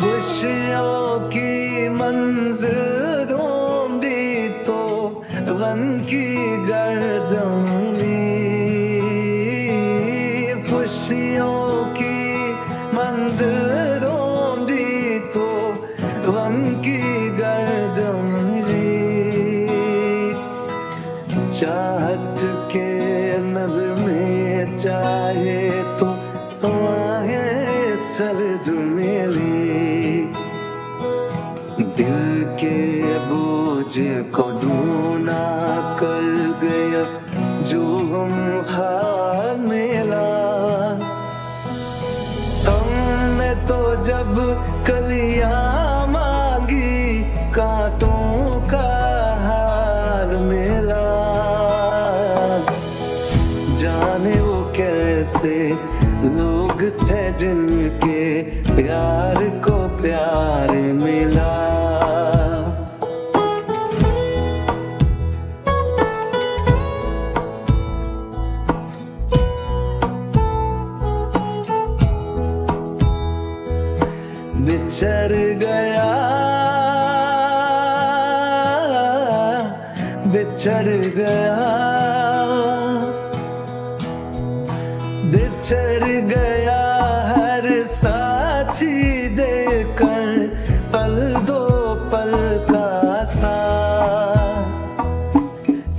खुशियों की मंजिल ढूंढी तो गम की गर्दन में, खुशियों की मंजिल ढूंढी तो गम की गर्दन में। चाहत के नज़म में चाहे तो दिल के बोझ को दूना कर गया जो हम हार मिला। हमने तो जब कलियां मांगी कांटों का हार मिला। जाने वो कैसे लोग थे जिनके प्यार को प्यार मिला। बिछड़ गया, बिछड़ गया, बिछड़ गया। हर साथी देकर पल दो पल का सा,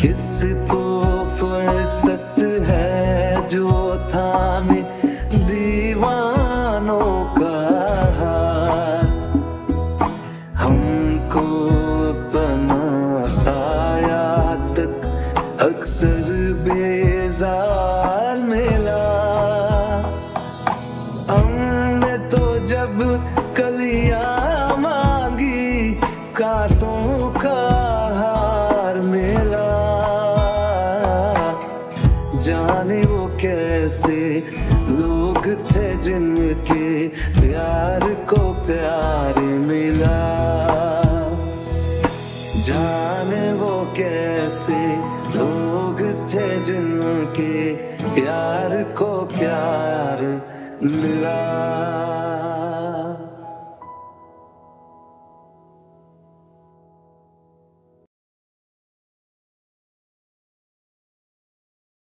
किसको फुर्सत है जो थामे दीवानों का हाथ। हमको अपना साया तक अक्सर बेजार मिला। हमने तो जब कलियां मांगी कांटों का हार मिला। जाने वो कैसे लोग थे जिनके प्यार को प्यार मिला। जाने वो कैसे लोग थे जिनके प्यार को प्यार मिला।